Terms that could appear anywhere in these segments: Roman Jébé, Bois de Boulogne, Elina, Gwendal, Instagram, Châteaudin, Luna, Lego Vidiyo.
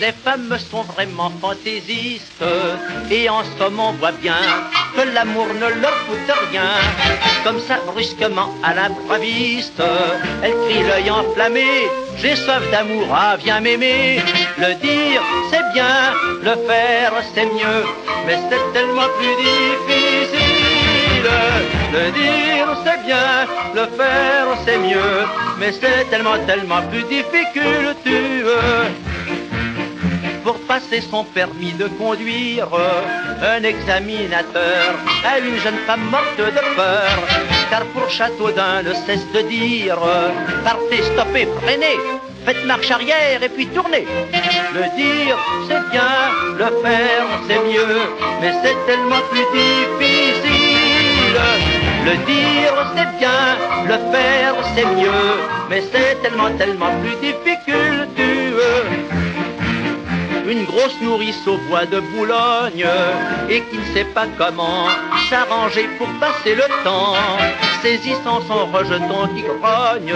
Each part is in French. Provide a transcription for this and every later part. Les femmes sont vraiment fantaisistes, et en somme on voit bien que l'amour ne leur coûte rien. Comme ça brusquement à l'improviste, elle crie l'œil enflammé, j'ai soif d'amour, ah viens m'aimer. Le dire c'est bien, le faire c'est mieux, mais c'est tellement plus difficile. Le dire c'est bien, le faire c'est mieux, mais c'est tellement plus difficile. Pour passer son permis de conduire, un examinateur a une jeune femme morte de peur. Car pour Châteaudin ne cesse de dire, partez, stoppez, freinez, faites marche arrière et puis tournez. Le dire c'est bien, le faire c'est mieux, mais c'est tellement plus difficile. Le dire c'est bien, le faire c'est mieux, mais c'est tellement plus difficile. Une grosse nourrice au bois de Boulogne, et qui ne sait pas comment s'arranger pour passer le temps, saisissant son rejeton qui grogne,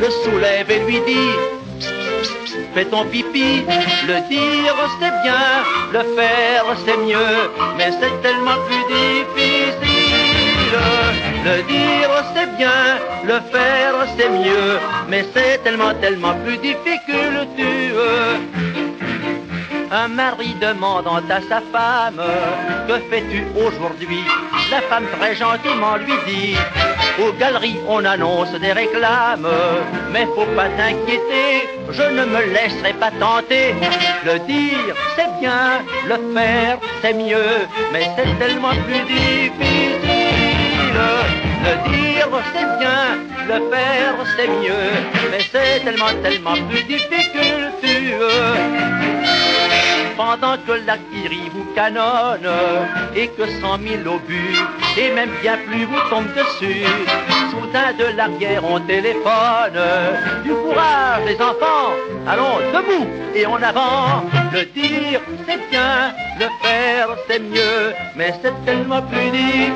le soulève et lui dit pss, pss, pss, fais ton pipi. Le dire c'est bien, le faire c'est mieux, mais c'est tellement plus difficile. Le dire c'est bien, le faire c'est mieux, mais c'est tellement plus difficile. Un mari demandant à sa femme, que fais-tu aujourd'hui? La femme très gentiment lui dit, aux galeries on annonce des réclames, mais faut pas t'inquiéter, je ne me laisserai pas tenter. Le dire c'est bien, le faire c'est mieux, mais c'est tellement plus difficile. Le dire c'est bien, le faire c'est mieux, mais c'est tellement plus difficile. Pendant que l'artillerie vous canonne et que 100 000 obus et même bien plus vous tombent dessus, soudain de l'arrière on téléphone, du courage les enfants, allons debout et en avant. Le dire c'est bien, le faire c'est mieux, mais c'est tellement plus difficile.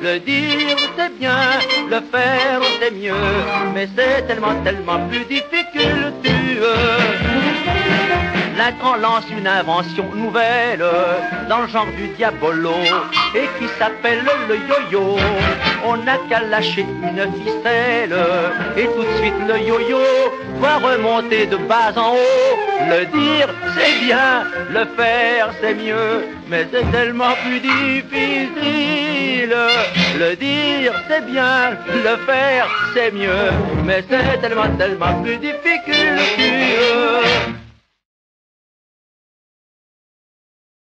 Le dire c'est bien, le faire c'est mieux, mais c'est tellement plus difficile. L'un lance une invention nouvelle dans le genre du diabolo et qui s'appelle le yo-yo. On n'a qu'à lâcher une ficelle et tout de suite le yo-yo va remonter de bas en haut. Le dire c'est bien, le faire c'est mieux, mais c'est tellement plus difficile. Le dire c'est bien, le faire c'est mieux, mais c'est tellement plus difficile.